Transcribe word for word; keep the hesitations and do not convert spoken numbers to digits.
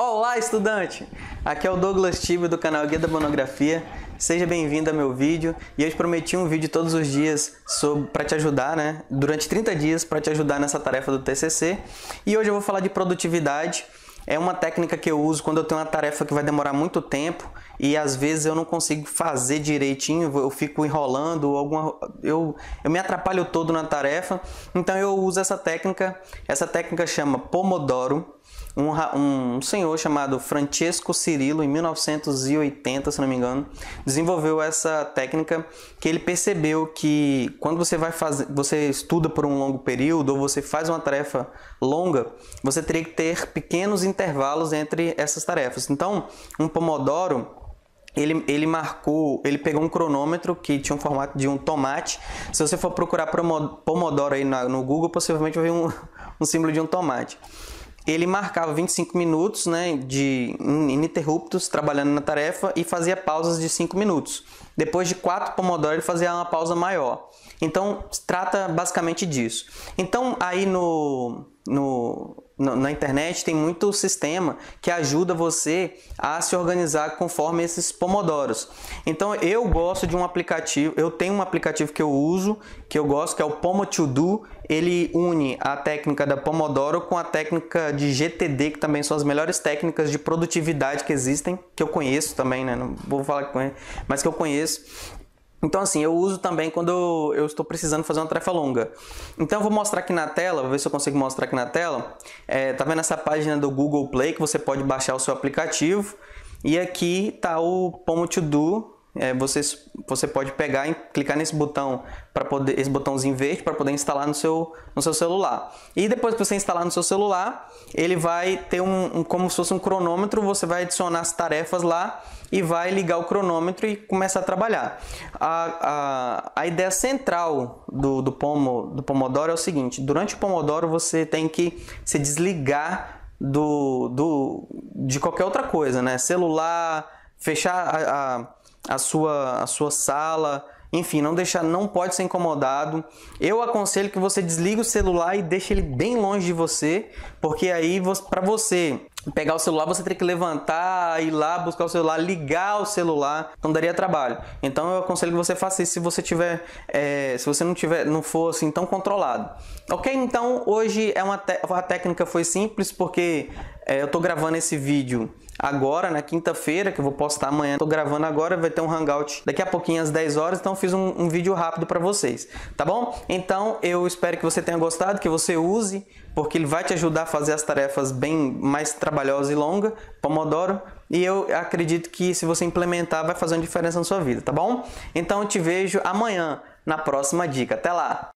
Olá, estudante! Aqui é o Douglas Tybel do canal Guia da Monografia. Seja bem-vindo ao meu vídeo. E eu te prometi um vídeo todos os dias para te ajudar, né? Durante trinta dias para te ajudar nessa tarefa do T C C. E hoje eu vou falar de produtividade. É uma técnica que eu uso quando eu tenho uma tarefa que vai demorar muito tempo e às vezes eu não consigo fazer direitinho, eu fico enrolando, alguma, eu, eu me atrapalho todo na tarefa. Então eu uso essa técnica, essa técnica chama Pomodoro. Um, um senhor chamado Francesco Cirillo, em mil novecentos e oitenta, se não me engano, desenvolveu essa técnica que ele percebeu que quando você vai fazer, você estuda por um longo período ou você faz uma tarefa longa, você teria que ter pequenos intervalos entre essas tarefas. Então, um Pomodoro, Ele, ele marcou, ele pegou um cronômetro que tinha um formato de um tomate. Se você for procurar Pomodoro aí no Google, possivelmente vai ver um, um símbolo de um tomate. Ele marcava vinte e cinco minutos, né, de ininterruptos, trabalhando na tarefa, e fazia pausas de cinco minutos. Depois de quatro Pomodoro, ele fazia uma pausa maior. Então, trata basicamente disso. Então, aí no... no na internet tem muito sistema que ajuda você a se organizar conforme esses pomodoros. Então eu gosto de um aplicativo, eu tenho um aplicativo que eu uso, que eu gosto, que é o Pomotodo. Ele une a técnica da Pomodoro com a técnica de G T D, que também são as melhores técnicas de produtividade que existem, que eu conheço também, né? Não vou falar que conheço, mas que eu conheço. Então assim, eu uso também quando eu estou precisando fazer uma tarefa longa. Então eu vou mostrar aqui na tela, vou ver se eu consigo mostrar aqui na tela. É, tá vendo essa página do Google Play que você pode baixar o seu aplicativo. E aqui tá o Pomotodo. É, você, você pode pegar e clicar nesse botão, para poder, esse botãozinho verde, para poder instalar no seu, no seu celular. E depois que você instalar no seu celular, ele vai ter um, um como se fosse um cronômetro, você vai adicionar as tarefas lá e vai ligar o cronômetro e começar a trabalhar. A, a, a ideia central do, do, pomo, do Pomodoro é o seguinte: durante o Pomodoro você tem que se desligar do, do, de qualquer outra coisa, né? Celular, fechar a... a A sua, a sua sala, enfim, não deixar, não pode ser incomodado. Eu aconselho que você desligue o celular e deixe ele bem longe de você, porque aí para você pegar o celular, você tem que levantar, ir lá buscar o celular, ligar o celular, então daria trabalho. Então eu aconselho que você faça isso se você tiver, é, se você não tiver, não for assim tão controlado. Ok? Então hoje é uma a técnica foi simples porque é, eu estou gravando esse vídeo agora na quinta-feira, que eu vou postar amanhã. Estou gravando agora, vai ter um hangout daqui a pouquinho às dez horas, então fiz um, um vídeo rápido para vocês, tá bom? Então eu espero que você tenha gostado, que você use, porque ele vai te ajudar a fazer as tarefas bem mais trabalhosas e longas, Pomodoro, e eu acredito que se você implementar vai fazer uma diferença na sua vida, tá bom? Então eu te vejo amanhã na próxima dica. Até lá!